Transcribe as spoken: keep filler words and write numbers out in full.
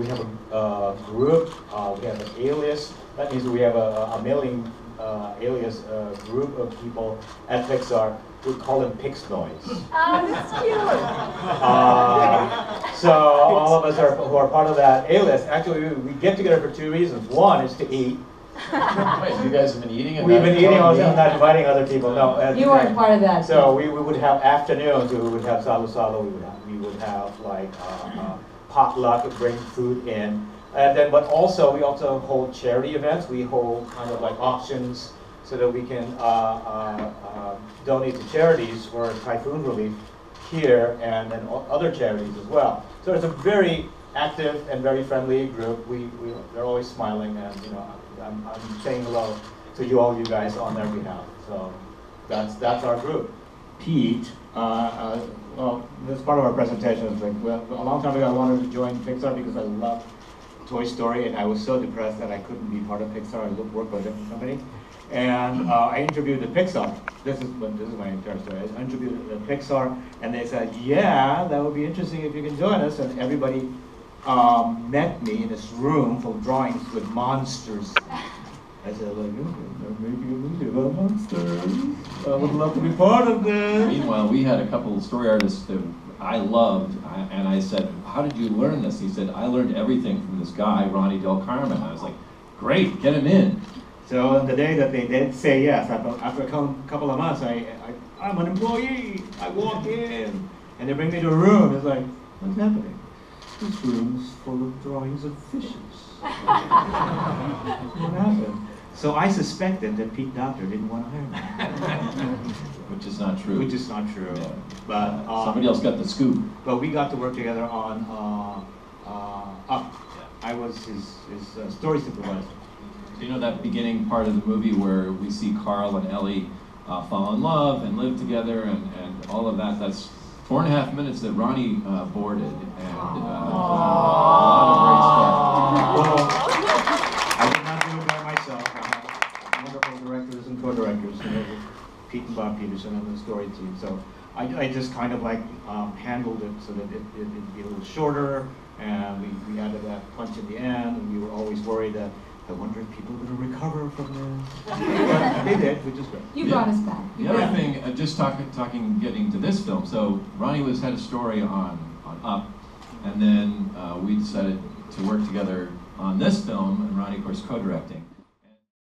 we have a uh, group, uh, we have an alias. That means we have a, a mailing uh, alias uh, group of people at Pixar. We call them Pixnoids. Oh, that's cute. Uh, so all of us are, who are part of that alias, actually we, we get together for two reasons. One is to eat. Wait, you guys have been eating? We've been eating all the time, not inviting other people. No, and, you weren't part of that. So we, we would have afternoons. We would have salo salo. We would have, we would have like uh, uh, potluck, bring food in, and then but also we also hold charity events. We hold kind of like auctions so that we can uh, uh, uh, donate to charities for typhoon relief here and then other charities as well. So it's a very active and very friendly group. We, we they're always smiling, and you know. I'm, I'm saying hello to you all, you guys, on their behalf. So that's that's our group. Pete, uh, uh, well, this part of our presentation is like, well, a long time ago I wanted to join Pixar because I loved Toy Story, and I was so depressed that I couldn't be part of Pixar. I looked work for a different company, and uh, I interviewed the Pixar. This is well, this is my entire story. I interviewed the Pixar, and they said, yeah, that would be interesting if you can join us. And everybody. Um, met me in this room full of drawings with monsters. I said, like, I'm making a movie about monsters. I would love to be part of this. Meanwhile, we had a couple of story artists that I loved, and I said, how did you learn this? He said, I learned everything from this guy, Ronnie Del Carmen. I was like, great, get him in. So on the day that they did say yes, after a couple of months, I, I, I'm an employee. I walk in, and they bring me to a room. It's like, what's happening? This room's full of drawings of fishes. What happened? So I suspected that Pete Docter didn't want to hire me. Which is not true. Which is not true. Yeah. But uh, somebody else got the scoop. But we got to work together on uh, uh, Up. Yeah. I was his, his uh, story supervisor. So you know that beginning part of the movie where we see Carl and Ellie uh, fall in love and live together and, and all of that? That's four and a half minutes that Ronnie uh, boarded, and uh, a lot of great stuff. Well, I did not do it by myself. I have wonderful directors and co-directors, you know, Pete and Bob Peterson and the story team. So I, I just kind of like um, handled it so that it, it, it'd be a little shorter, and we, we added that punch at the end, and we were always worried that I wonder if people are going to recover from this. They did, which is great. You yeah. brought us back. You the other back. thing, uh, just talking, talking, getting to this film. So Ronnie was had a story on on Up, and then uh, we decided to work together on this film, and Ronnie, of course, co-directing.